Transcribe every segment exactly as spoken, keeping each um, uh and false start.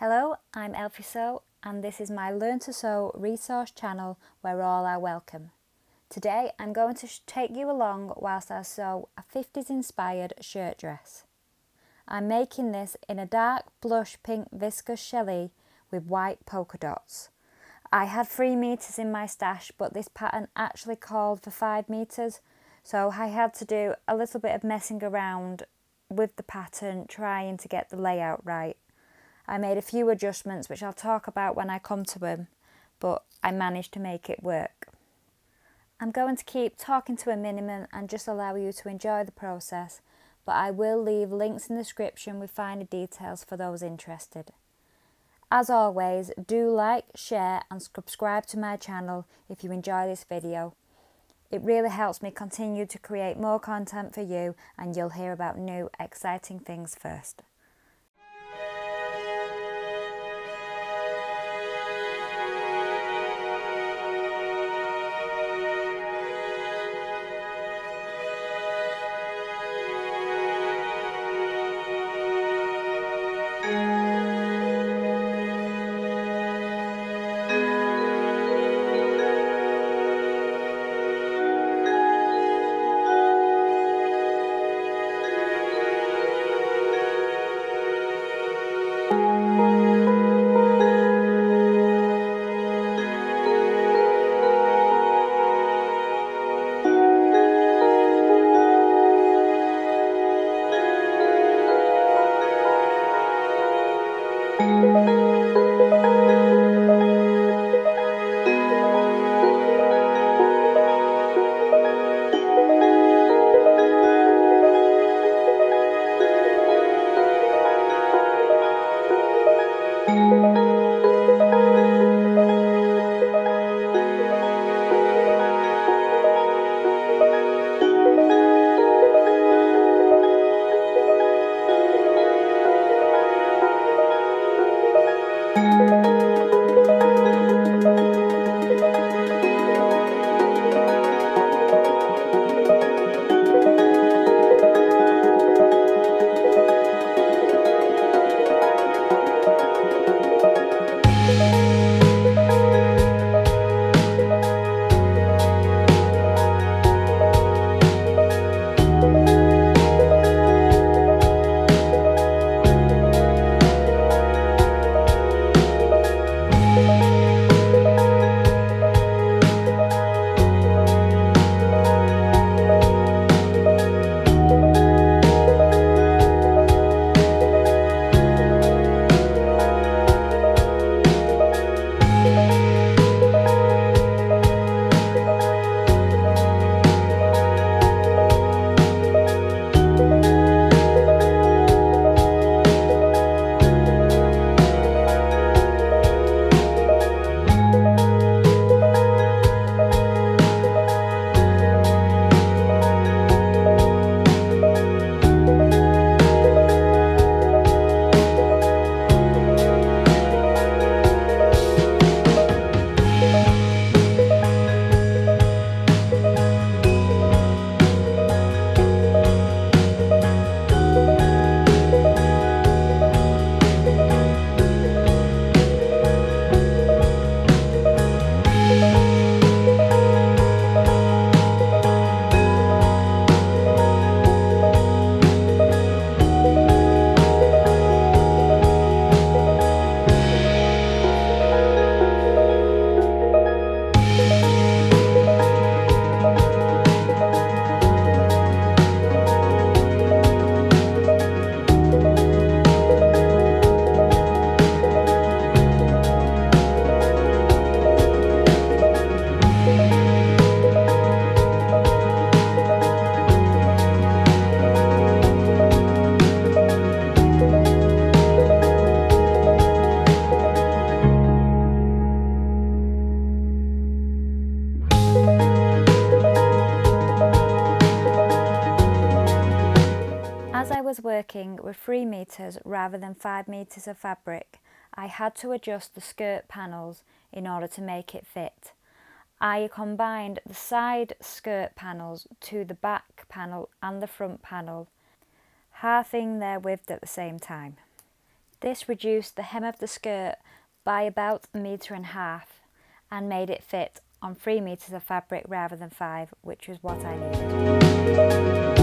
Hello, I'm Elfie Sew and this is my Learn to Sew resource channel where all are welcome. Today I'm going to take you along whilst I sew a fifties inspired shirt dress. I'm making this in a dark blush pink viscous chelly with white polka dots. I had three meters in my stash but this pattern actually called for five meters so I had to do a little bit of messing around with the pattern trying to get the layout right. I made a few adjustments which I'll talk about when I come to them, but I managed to make it work. I'm going to keep talking to a minimum and just allow you to enjoy the process, but I will leave links in the description with finer details for those interested. As always, do like, share and subscribe to my channel if you enjoy this video. It really helps me continue to create more content for you and you'll hear about new exciting things first. Working with three meters rather than five meters of fabric, I had to adjust the skirt panels in order to make it fit. I combined the side skirt panels to the back panel and the front panel, halving their width at the same time. This reduced the hem of the skirt by about a metre and a half and made it fit on three metres of fabric rather than five, which was what I needed.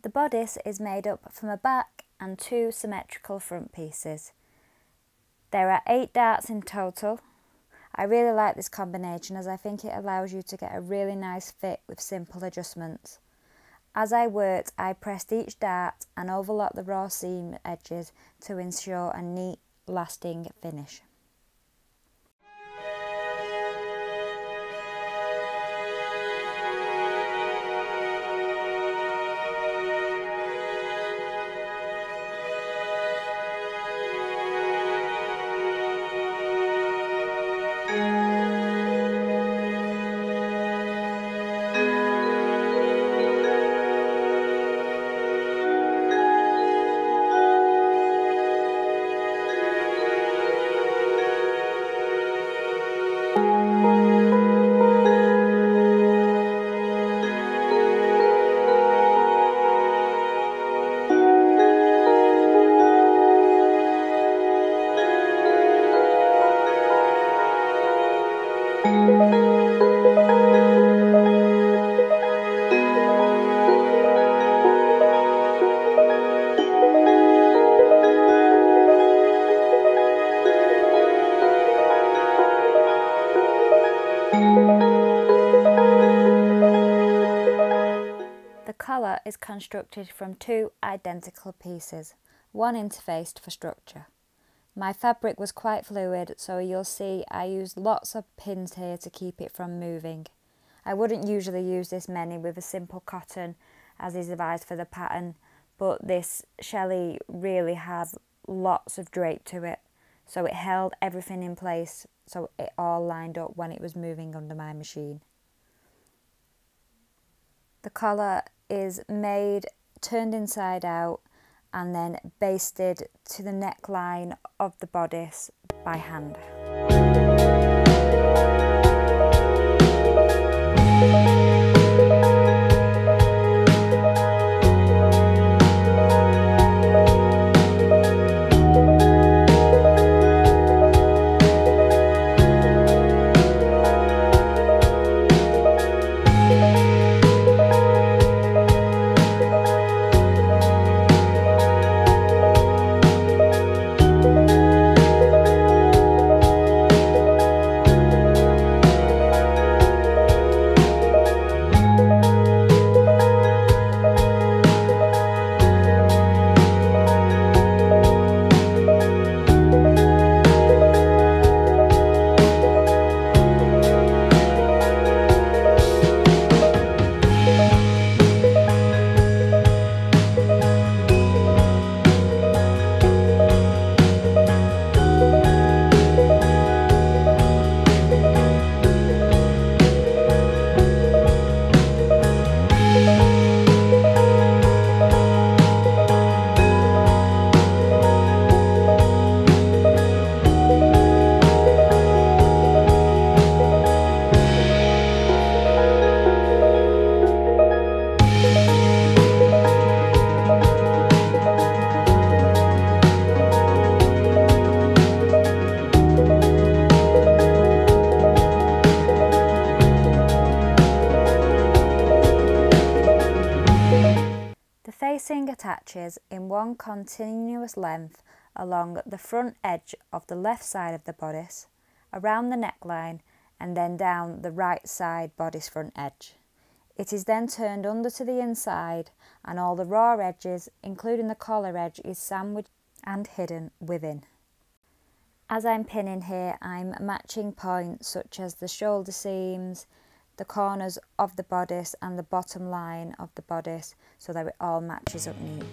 The bodice is made up from a back and two symmetrical front pieces. There are eight darts in total. I really like this combination as I think it allows you to get a really nice fit with simple adjustments. As I worked, I pressed each dart and overlocked the raw seam edges to ensure a neat, lasting finish. Is constructed from two identical pieces, one interfaced for structure. My fabric was quite fluid, so you'll see I used lots of pins here to keep it from moving. I wouldn't usually use this many with a simple cotton as is advised for the pattern, but this chelly really had lots of drape to it, so it held everything in place so it all lined up when it was moving under my machine. The collar is made, turned inside out and then basted to the neckline of the bodice by hand. attaches in one continuous length along the front edge of the left side of the bodice, around the neckline, and then down the right side bodice front edge. It is then turned under to the inside, and all the raw edges, including the collar edge, is sandwiched and hidden within. As I'm pinning here, I'm matching points such as the shoulder seams, the corners of the bodice and the bottom line of the bodice, so that it all matches up neat.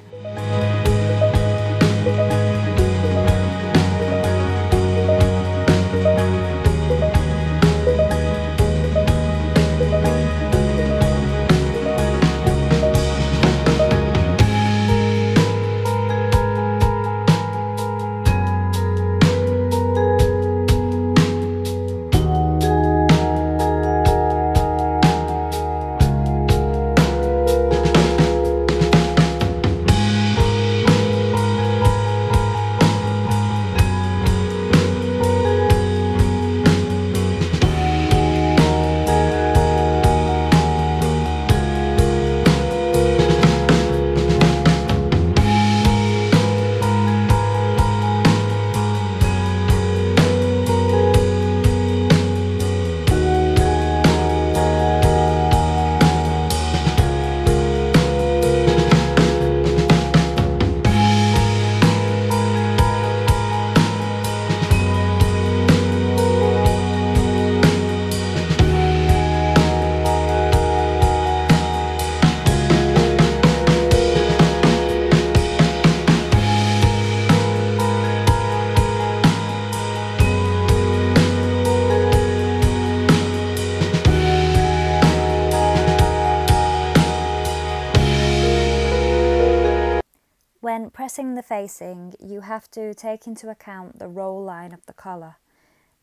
When pressing the facing, you have to take into account the roll line of the collar.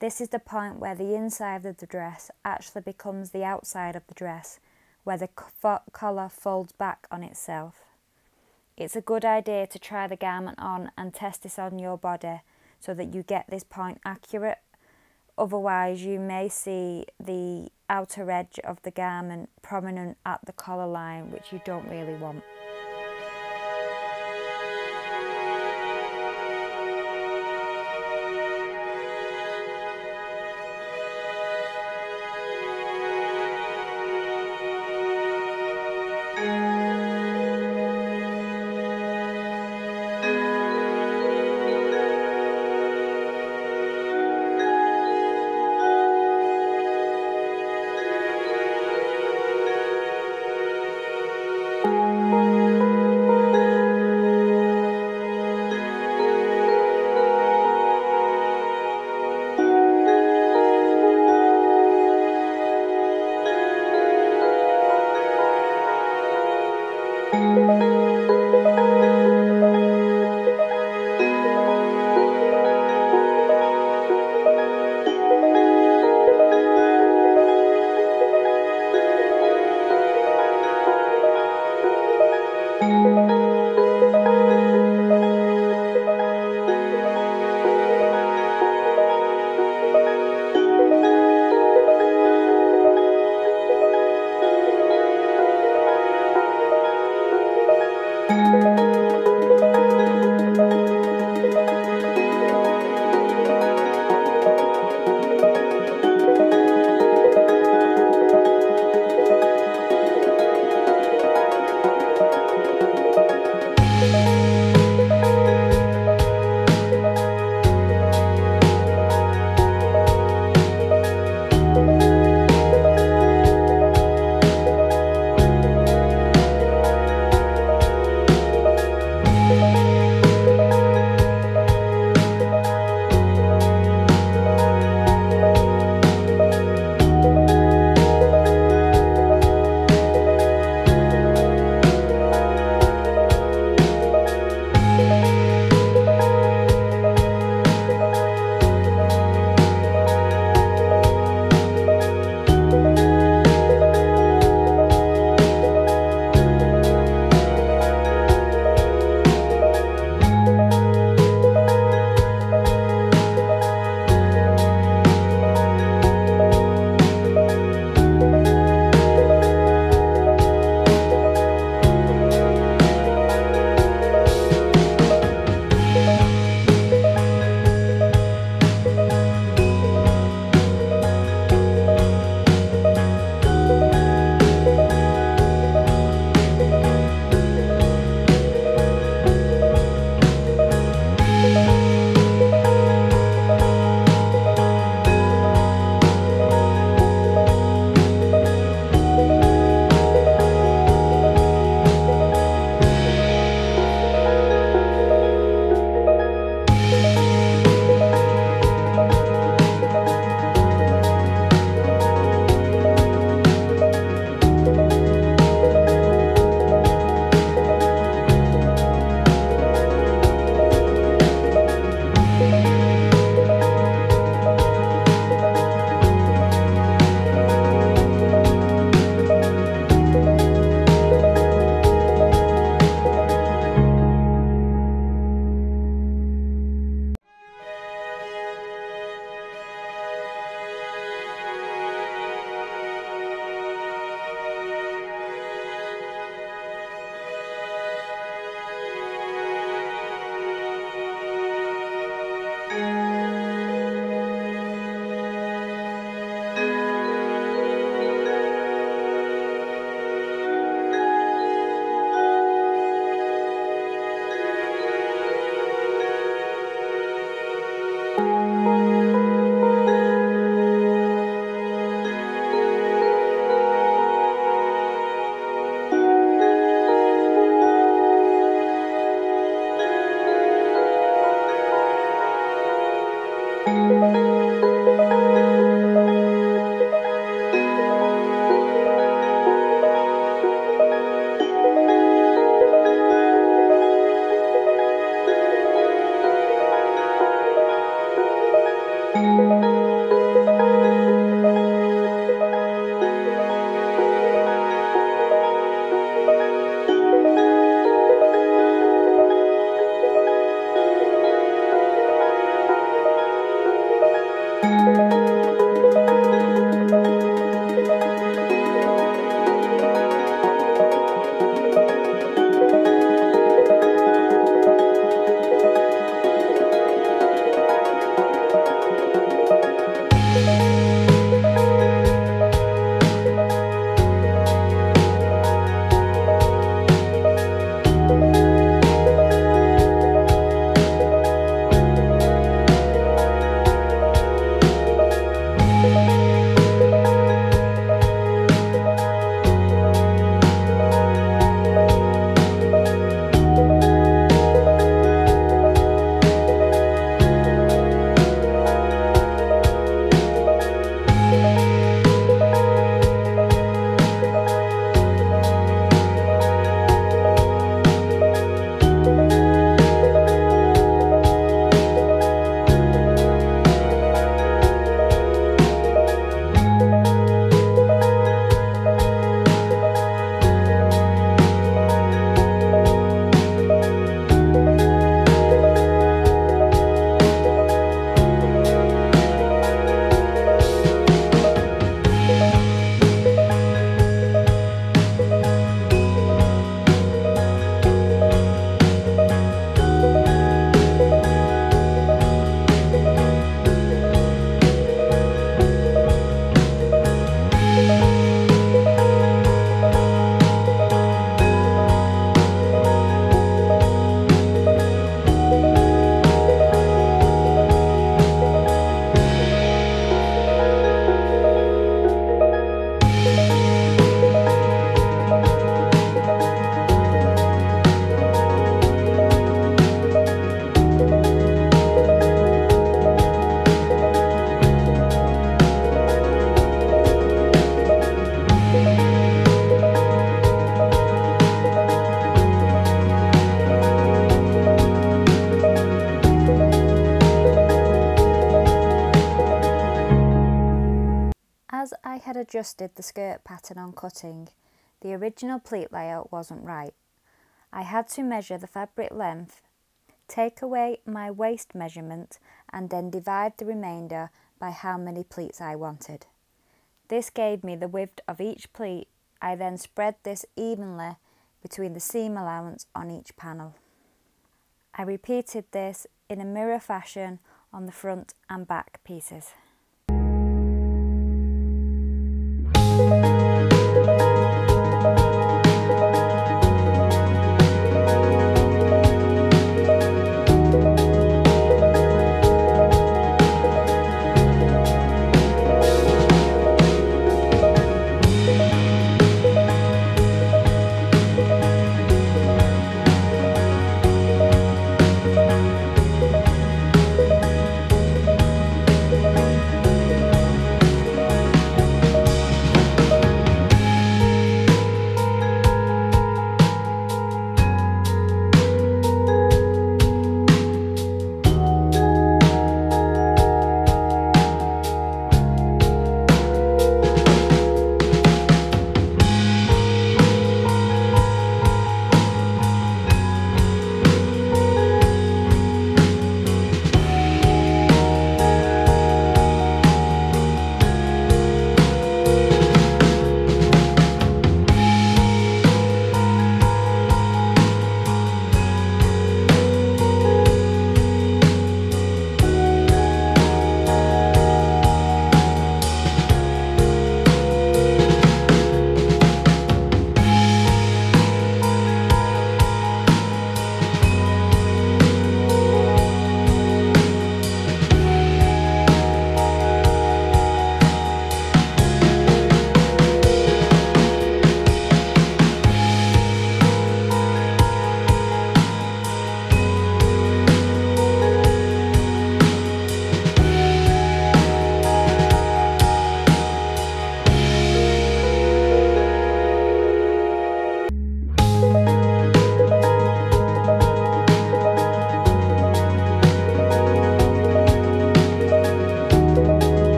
This is the point where the inside of the dress actually becomes the outside of the dress, where the collar folds back on itself. It's a good idea to try the garment on and test this on your body so that you get this point accurate. Otherwise, you may see the outer edge of the garment prominent at the collar line, which you don't really want. Thank you. As I had adjusted the skirt pattern on cutting, the original pleat layout wasn't right. I had to measure the fabric length, take away my waist measurement, and then divide the remainder by how many pleats I wanted. This gave me the width of each pleat. I then spread this evenly between the seam allowance on each panel. I repeated this in a mirror fashion on the front and back pieces.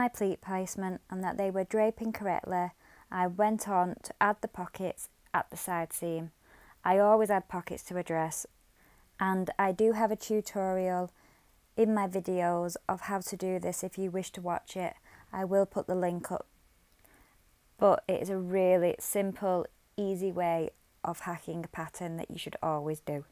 my pleat placement and that they were draping correctly, I went on to add the pockets at the side seam. I always add pockets to a dress, and I do have a tutorial in my videos of how to do this if you wish to watch it. I will put the link up, but it is a really simple, easy way of hacking a pattern that you should always do.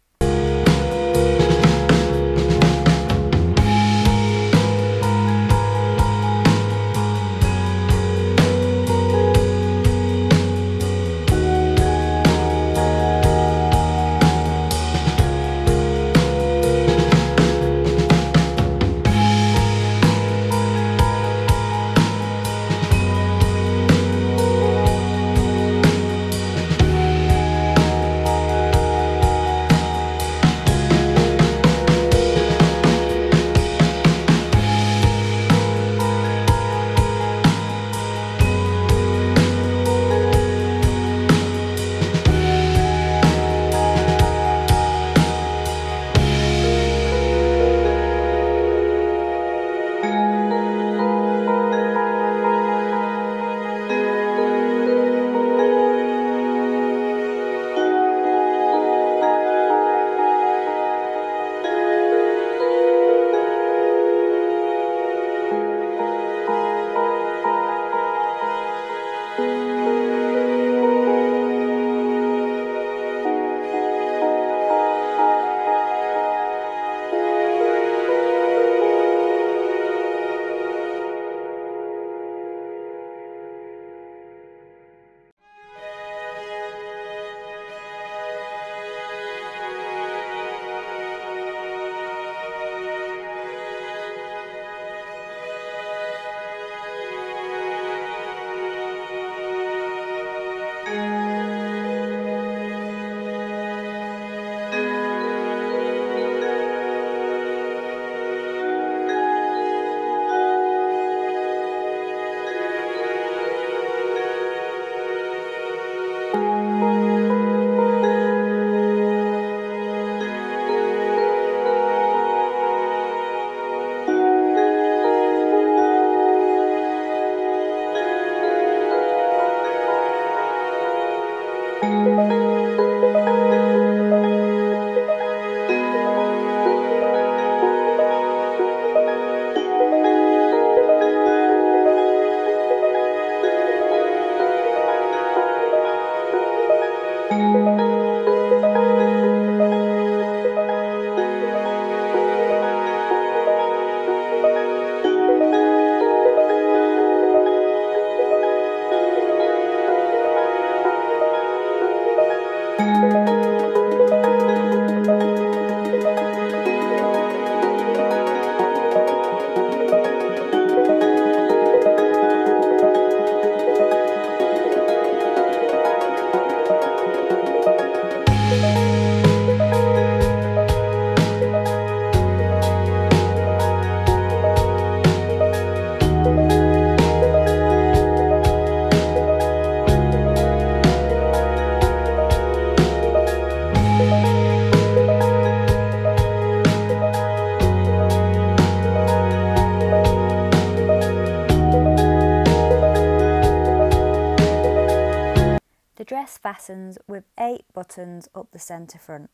Fastens with eight buttons up the centre front.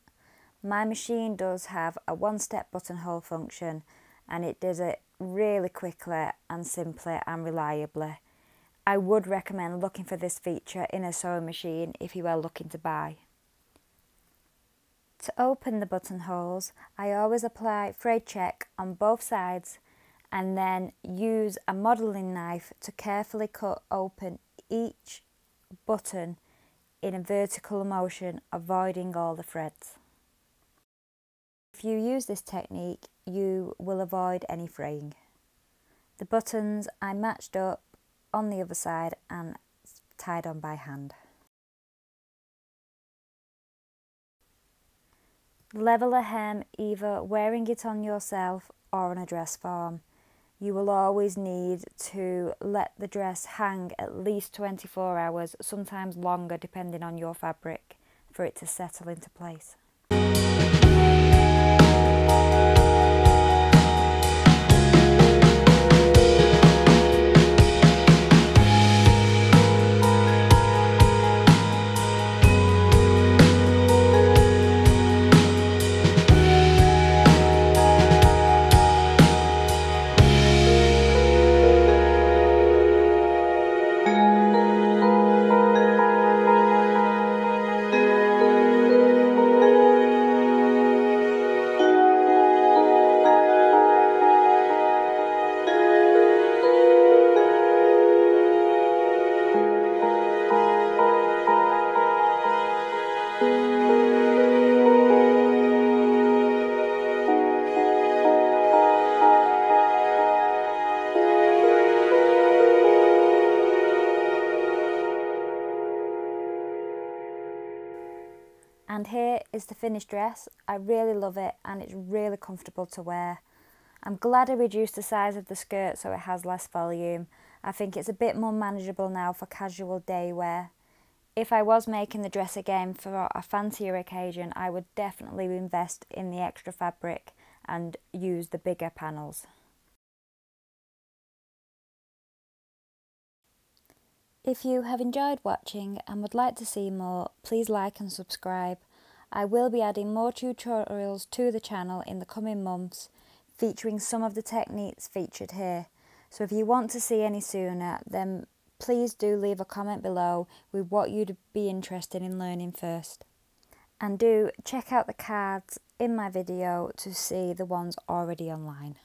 My machine does have a one-step buttonhole function, and it does it really quickly and simply and reliably. I would recommend looking for this feature in a sewing machine if you are looking to buy. To open the buttonholes, I always apply frayed check on both sides and then use a modelling knife to carefully cut open each button in a vertical motion, avoiding all the threads. If you use this technique, you will avoid any fraying. The buttons I matched up on the other side and tied on by hand. Level a hem either wearing it on yourself or on a dress form. You will always need to let the dress hang at least twenty-four hours, sometimes longer depending on your fabric, for it to settle into place. And here is the finished dress. I really love it and it's really comfortable to wear. I'm glad I reduced the size of the skirt so it has less volume. I think it's a bit more manageable now for casual day wear. If I was making the dress again for a fancier occasion, I would definitely invest in the extra fabric and use the bigger panels. If you have enjoyed watching and would like to see more, please like and subscribe. I will be adding more tutorials to the channel in the coming months, featuring some of the techniques featured here. So if you want to see any sooner, then please do leave a comment below with what you'd be interested in learning first. And do check out the cards in my video to see the ones already online.